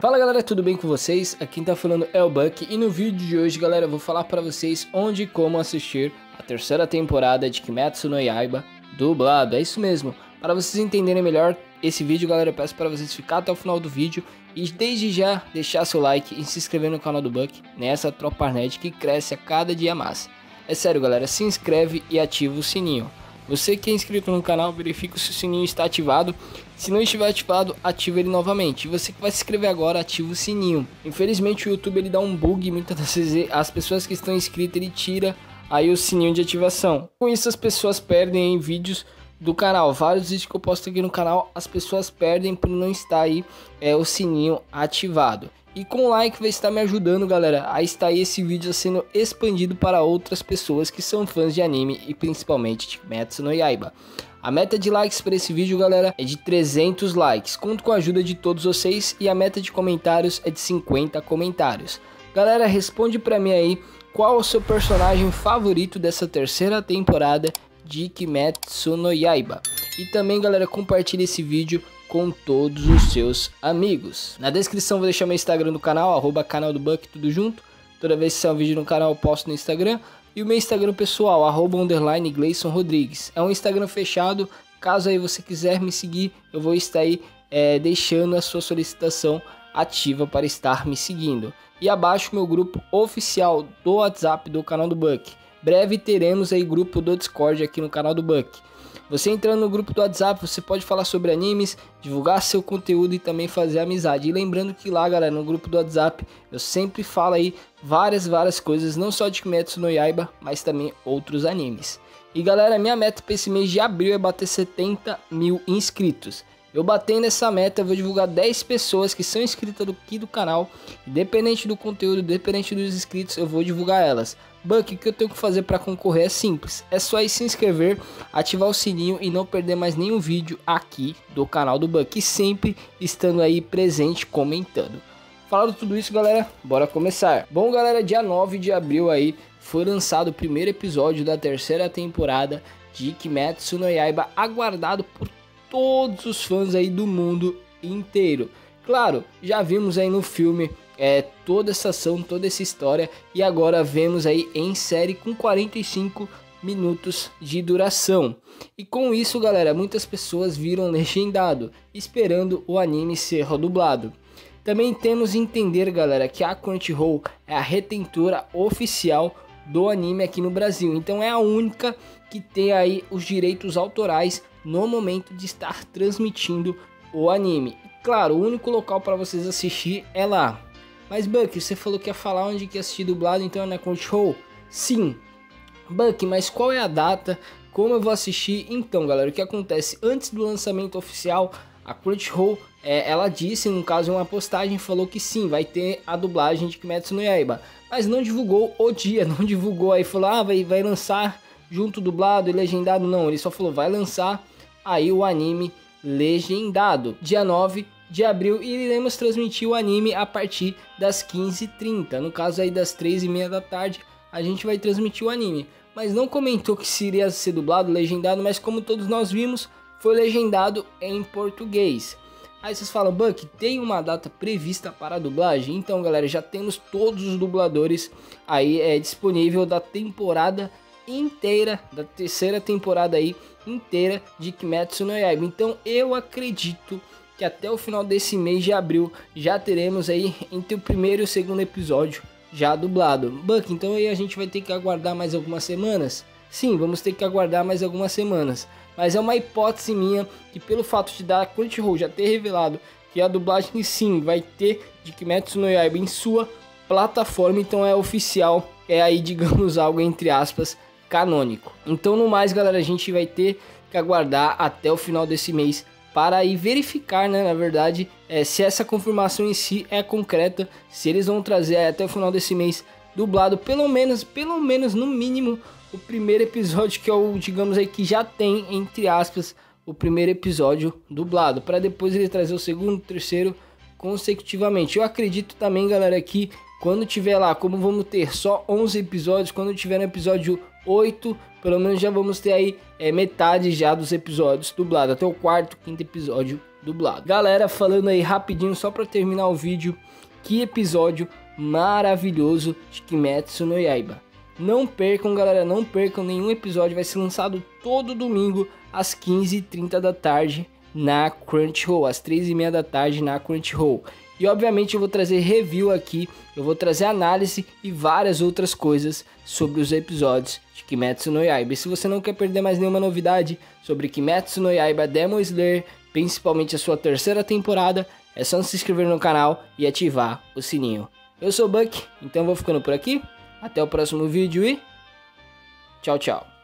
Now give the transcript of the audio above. Fala galera, tudo bem com vocês? Aqui quem tá falando é o Bucky e no vídeo de hoje, galera, eu vou falar pra vocês onde e como assistir a terceira temporada de Kimetsu no Yaiba dublado, é isso mesmo. Para vocês entenderem melhor esse vídeo, galera, eu peço para vocês ficar até o final do vídeo e desde já deixar seu like e se inscrever no canal do Bucky, nessa tropa nerd que cresce a cada dia mais. É sério, galera, se inscreve e ativa o sininho. Você que é inscrito no canal, verifica se o sininho está ativado. Se não estiver ativado, ativa ele novamente. E você que vai se inscrever agora, ativa o sininho. Infelizmente o YouTube ele dá um bug, muitas das vezes as pessoas que estão inscritas ele tira aí o sininho de ativação. Com isso as pessoas perdem aí, vídeos do canal. Vários vídeos que eu posto aqui no canal, as pessoas perdem por não estar aí o sininho ativado. E com o like vai estar me ajudando, galera, a estar aí esse vídeo sendo expandido para outras pessoas que são fãs de anime e principalmente de Kimetsu no Yaiba. A meta de likes para esse vídeo, galera, é de 300 likes. Conto com a ajuda de todos vocês e a meta de comentários é de 50 comentários. Galera, responde para mim aí qual é o seu personagem favorito dessa terceira temporada de Kimetsu no Yaiba. E também, galera, compartilhe esse vídeo com todos os seus amigos. Na descrição vou deixar meu Instagram do canal, @canaldobucky, tudo junto. Toda vez que sair um vídeo no canal eu posto no Instagram. E o meu Instagram pessoal, @_GleisonRodrigues. É um Instagram fechado, caso aí você quiser me seguir, eu vou estar aí deixando a sua solicitação ativa para estar me seguindo. E abaixo meu grupo oficial do WhatsApp do canal do Bucky. Breve teremos aí grupo do Discord aqui no canal do Bucky. Você entrando no grupo do WhatsApp, você pode falar sobre animes, divulgar seu conteúdo e também fazer amizade. E lembrando que lá, galera, no grupo do WhatsApp, eu sempre falo aí várias coisas, não só de Kimetsu no Yaiba, mas também outros animes. E galera, minha meta para esse mês de abril é bater 70 mil inscritos. Eu batendo essa meta, eu vou divulgar 10 pessoas que são inscritas aqui do canal. Independente do conteúdo, independente dos inscritos, eu vou divulgar elas. Bucky, o que eu tenho que fazer para concorrer é simples. É só aí se inscrever, ativar o sininho e não perder mais nenhum vídeo aqui do canal do Bucky. Sempre estando aí presente, comentando. Falando tudo isso, galera, bora começar. Bom, galera, dia 9 de abril aí foi lançado o primeiro episódio da terceira temporada de Kimetsu no Yaiba, aguardado por todos os fãs aí do mundo inteiro. Claro, já vimos aí no filme toda essa ação, toda essa história, e agora vemos aí em série com 45 minutos de duração. E com isso, galera, muitas pessoas viram legendado, esperando o anime ser dublado. Também temos que entender, galera, que a Crunchyroll é a retentora oficial do anime aqui no Brasil, então é a única que tem aí os direitos autorais no momento de estar transmitindo o anime. Claro, o único local para vocês assistir é lá. Mas Bucky, você falou que ia falar onde que ia assistir dublado, então é na Crunchyroll? Sim. Bucky, mas qual é a data? Como eu vou assistir? Então, galera, o que acontece? Antes do lançamento oficial, a Crunchyroll, ela disse, no caso, em uma postagem, falou que sim, vai ter a dublagem de Kimetsu no Yaiba. Mas não divulgou o dia, não divulgou aí, falou, ah, vai lançar junto dublado e legendado. Não, ele só falou, vai lançar aí o anime legendado, dia 9 de abril, e iremos transmitir o anime a partir das 15h30, no caso aí das 3h30 da tarde, a gente vai transmitir o anime. Mas não comentou que seria ser dublado, legendado, mas como todos nós vimos, foi legendado em português. Aí vocês falam, Bucky, tem uma data prevista para a dublagem? Então galera, já temos todos os dubladores aí disponível da temporada inteira, da terceira temporada aí inteira de Kimetsu no Yaiba. Então eu acredito que até o final desse mês de abril já teremos aí entre o primeiro e o segundo episódio já dublado. Bucky, então aí a gente vai ter que aguardar mais algumas semanas? Sim, vamos ter que aguardar mais algumas semanas, mas é uma hipótese minha que, pelo fato de da Crunchyroll já ter revelado que a dublagem sim vai ter de Kimetsu no Yaiba em sua plataforma, então é oficial, é aí, digamos, algo entre aspas canônico. Então no mais, galera, a gente vai ter que aguardar até o final desse mês para aí verificar, né, na verdade, se essa confirmação em si é concreta, se eles vão trazer até o final desse mês dublado, pelo menos no mínimo o primeiro episódio, que é o, digamos aí, que já tem, entre aspas, o primeiro episódio dublado, para depois ele trazer o segundo, terceiro consecutivamente. Eu acredito também, galera, que quando tiver lá, como vamos ter só 11 episódios, quando tiver no episódio 8, pelo menos já vamos ter aí metade já dos episódios dublados, até o quarto, quinto episódio dublado. Galera, falando aí rapidinho, só pra terminar o vídeo, que episódio maravilhoso de Kimetsu no Yaiba. Não percam, galera, não percam nenhum episódio, vai ser lançado todo domingo às 15h30 da tarde na Crunchyroll, às 3h30 da tarde na Crunchyroll. E obviamente eu vou trazer review aqui, eu vou trazer análise e várias outras coisas sobre os episódios de Kimetsu no Yaiba. E se você não quer perder mais nenhuma novidade sobre Kimetsu no Yaiba, Demon Slayer, principalmente a sua terceira temporada, é só se inscrever no canal e ativar o sininho. Eu sou o Bucky, então vou ficando por aqui. Até o próximo vídeo e tchau, tchau.